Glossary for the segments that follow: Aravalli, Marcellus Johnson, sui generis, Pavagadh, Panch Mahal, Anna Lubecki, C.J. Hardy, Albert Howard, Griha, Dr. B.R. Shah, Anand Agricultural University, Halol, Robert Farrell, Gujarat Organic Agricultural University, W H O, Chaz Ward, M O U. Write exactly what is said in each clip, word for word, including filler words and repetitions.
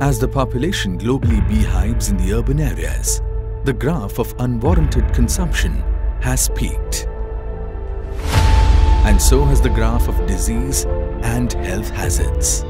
As the population globally beehives in the urban areas, the graph of unwarranted consumption has peaked. And so has the graph of disease and health hazards.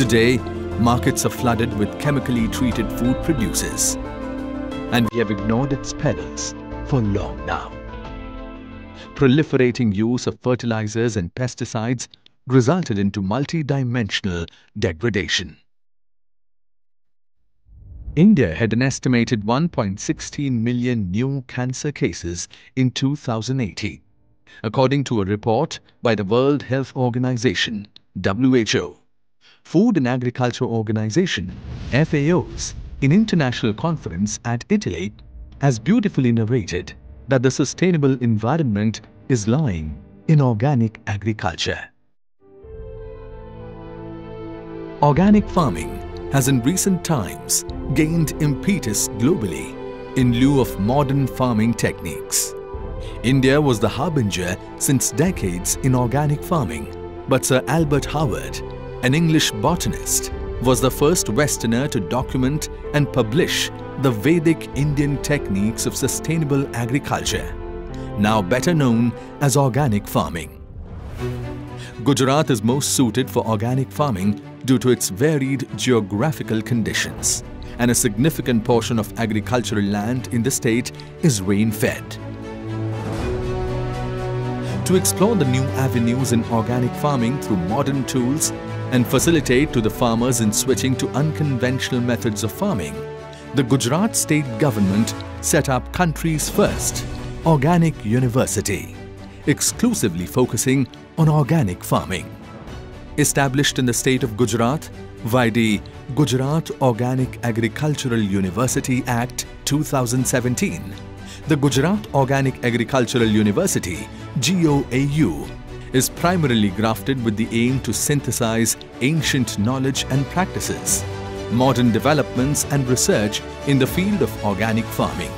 Today, markets are flooded with chemically treated food producers, and we have ignored its perils for long now. Proliferating use of fertilizers and pesticides resulted into multi-dimensional degradation. India had an estimated one point one six million new cancer cases in two thousand eighteen, according to a report by the World Health Organization, W H O. Food and Agriculture Organization, F A O's, in international conference at Italy, has beautifully narrated that the sustainable environment is lying in organic agriculture. Organic farming has in recent times gained impetus globally in lieu of modern farming techniques. India was the harbinger since decades in organic farming, but Sir Albert Howard, an English botanist, was the first Westerner to document and publish the Vedic Indian techniques of sustainable agriculture, now better known as organic farming. Gujarat is most suited for organic farming due to its varied geographical conditions, and a significant portion of agricultural land in the state is rain-fed. To explore the new avenues in organic farming through modern tools and facilitate to the farmers in switching to unconventional methods of farming, the Gujarat state government set up country's first organic university, exclusively focusing on organic farming. Established in the state of Gujarat by the Gujarat Organic Agricultural University Act two thousand seventeen, the Gujarat Organic Agricultural University, G O A U, is primarily grafted with the aim to synthesize ancient knowledge and practices, modern developments and research in the field of organic farming.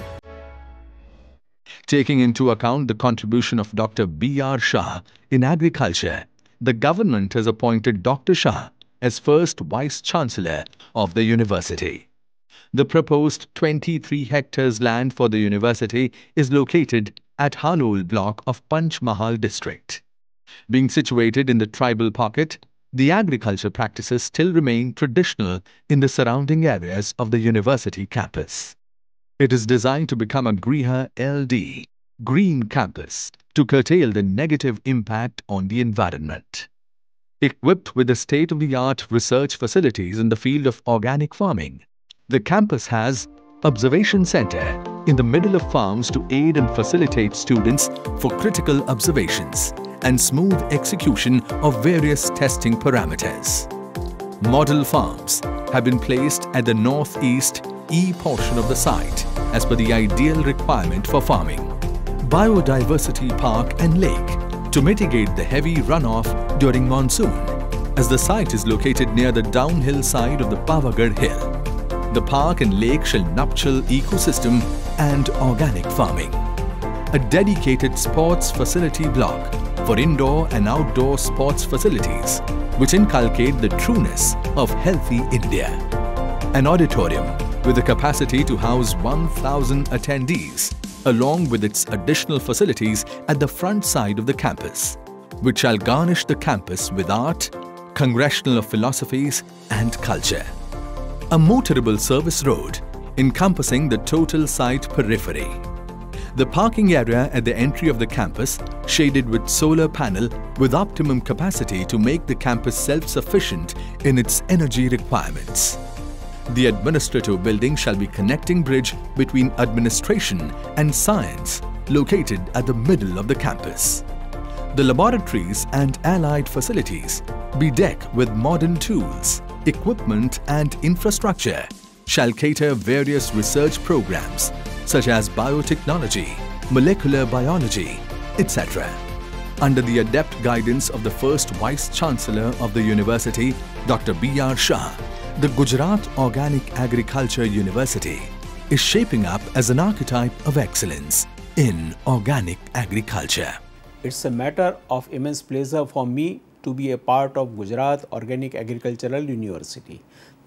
Taking into account the contribution of Doctor B R Shah in agriculture, the government has appointed Doctor Shah as first Vice-Chancellor of the university. The proposed twenty-three hectares land for the university is located at Halol block of Panch Mahal district. Being situated in the tribal pocket, the agriculture practices still remain traditional in the surrounding areas of the university campus. It is designed to become a Griha L D, green campus, to curtail the negative impact on the environment. Equipped with the state-of-the-art research facilities in the field of organic farming, the campus has observation center in the middle of farms to aid and facilitate students for critical observations and smooth execution of various testing parameters. Model farms have been placed at the northeast E portion of the site as per the ideal requirement for farming. Biodiversity park and lake to mitigate the heavy runoff during monsoon, as the site is located near the downhill side of the Pavagadh hill. The park and lake shall nuptial ecosystem and organic farming. A dedicated sports facility block for indoor and outdoor sports facilities, which inculcate the trueness of healthy India. An auditorium with the capacity to house one thousand attendees, along with its additional facilities at the front side of the campus, which shall garnish the campus with art, congressional philosophies and culture. A motorable service road encompassing the total site periphery. The parking area at the entry of the campus shaded with solar panel with optimum capacity to make the campus self-sufficient in its energy requirements. The administrative building shall be connecting bridge between administration and science located at the middle of the campus. The laboratories and allied facilities, bedecked with modern tools, equipment and infrastructure, shall cater various research programs such as biotechnology, molecular biology, et cetera. Under the adept guidance of the first Vice-Chancellor of the university, Doctor B R Shah, the Gujarat Organic Agriculture University is shaping up as an archetype of excellence in organic agriculture. It's a matter of immense pleasure for me to be a part of Gujarat Organic Agricultural University.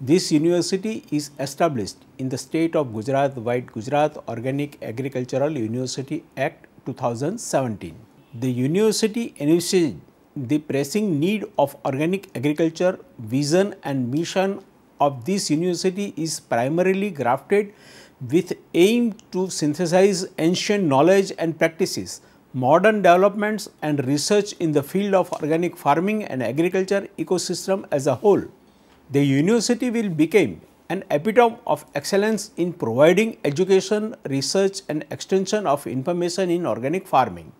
This university is established in the state of Gujarat by Gujarat Organic Agricultural University Act two thousand seventeen. The university envisages the pressing need of organic agriculture. Vision and mission of this university is primarily crafted with aim to synthesize ancient knowledge and practices, modern developments and research in the field of organic farming and agriculture ecosystem as a whole. The university will become an epitome of excellence in providing education, research and extension of information in organic farming,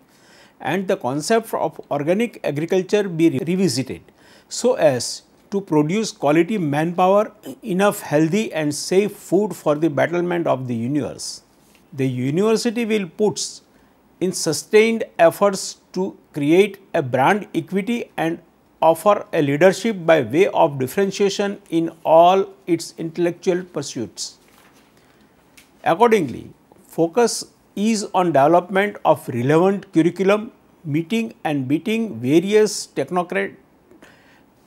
and the concept of organic agriculture be revisited so as to produce quality manpower, enough healthy and safe food for the betterment of the universe. The university will put in sustained efforts to create a brand equity and offer a leadership by way of differentiation in all its intellectual pursuits. Accordingly, focus is on development of relevant curriculum, meeting and beating various technocrat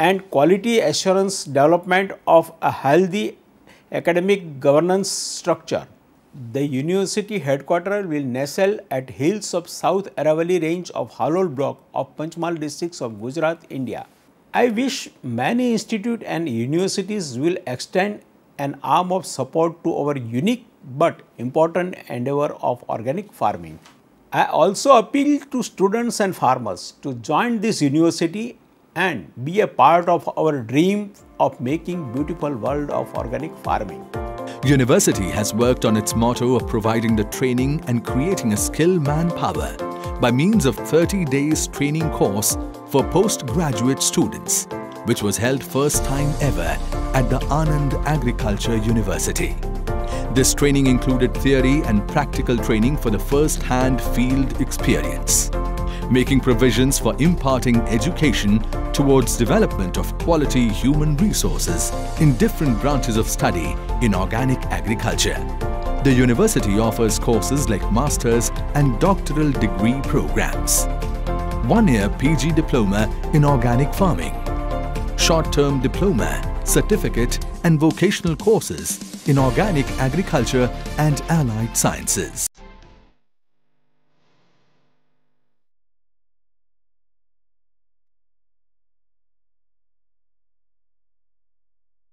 and quality assurance, development of a healthy academic governance structure. The university headquarters will nestle at hills of South Aravalli range of Halol block of Panch Mahal districts of Gujarat, India. I wish many institutes and universities will extend an arm of support to our unique but important endeavor of organic farming. I also appeal to students and farmers to join this university and be a part of our dream of making beautiful world of organic farming. University has worked on its motto of providing the training and creating a skill manpower by means of thirty days training course for postgraduate students, which was held first time ever at the Anand Agricultural University. This training included theory and practical training for the first-hand field experience, making provisions for imparting education towards development of quality human resources in different branches of study in organic agriculture. The university offers courses like master's and doctoral degree programs, one-year P G diploma in organic farming, short-term diploma, certificate and vocational courses in organic agriculture and allied sciences.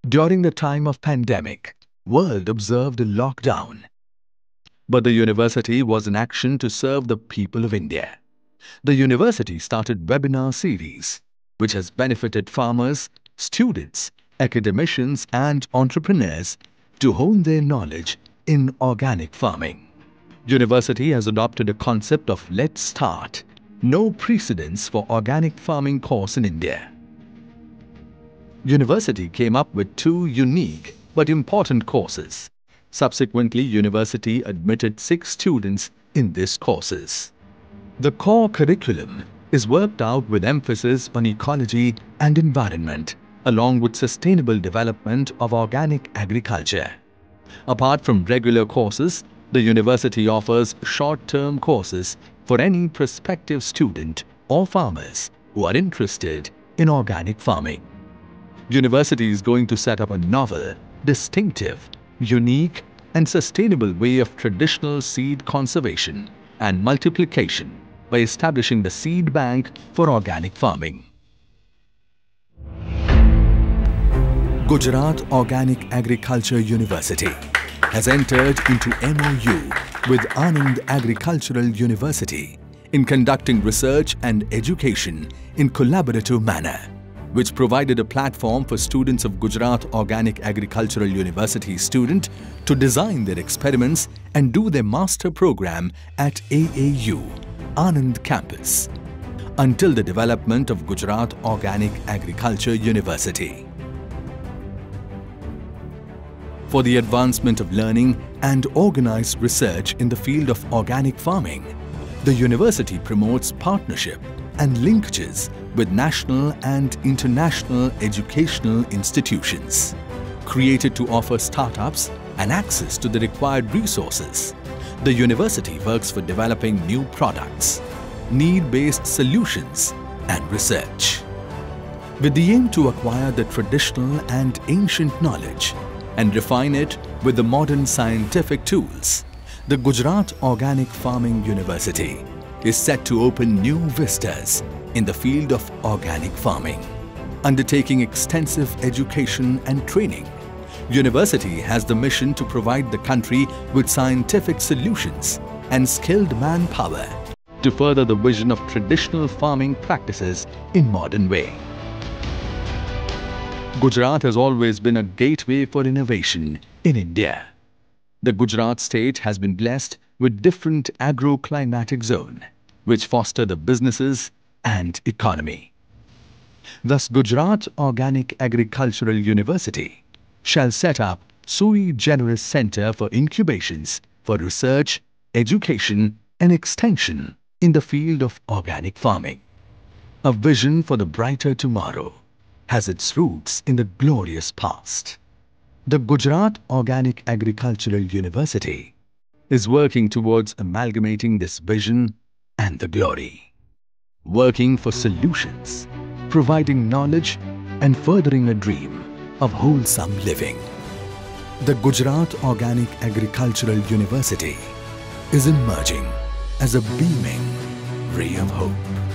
During the time of pandemic, world observed a lockdown. But the university was in action to serve the people of India. The university started webinar series, which has benefited farmers, students, academicians and entrepreneurs to hone their knowledge in organic farming. University has adopted a concept of Let's Start, no precedence for organic farming course in India. University came up with two unique but important courses. Subsequently, university admitted six students in these courses. The core curriculum is worked out with emphasis on ecology and environment, along with sustainable development of organic agriculture. Apart from regular courses, the university offers short-term courses for any prospective student or farmers who are interested in organic farming. University is going to set up a novel, distinctive, unique and sustainable way of traditional seed conservation and multiplication by establishing the seed bank for organic farming. Gujarat Organic Agriculture University has entered into M O U with Anand Agricultural University in conducting research and education in collaborative manner, which provided a platform for students of Gujarat Organic Agricultural University student to design their experiments and do their master program at A A U, Anand campus, until the development of Gujarat Organic Agriculture University. For the advancement of learning and organized research in the field of organic farming, the university promotes partnership and linkages with national and international educational institutions, created to offer startups and access to the required resources. The university works for developing new products, need-based solutions and research. with the aim to acquire the traditional and ancient knowledge and refine it with the modern scientific tools, the Gujarat Organic Farming University is set to open new vistas in the field of organic farming. Undertaking extensive education and training, university has the mission to provide the country with scientific solutions and skilled manpower to further the vision of traditional farming practices in modern way. Gujarat has always been a gateway for innovation in India. The Gujarat state has been blessed with different agroclimatic zone, which foster the businesses and economy. Thus, Gujarat Organic Agricultural University shall set up sui generis center for incubations for research, education and extension in the field of organic farming. A vision for the brighter tomorrow has its roots in the glorious past. The Gujarat Organic Agricultural University is working towards amalgamating this vision and the glory, working for solutions, providing knowledge and furthering a dream of wholesome living. The Gujarat Organic Agricultural University is emerging as a beaming ray of hope.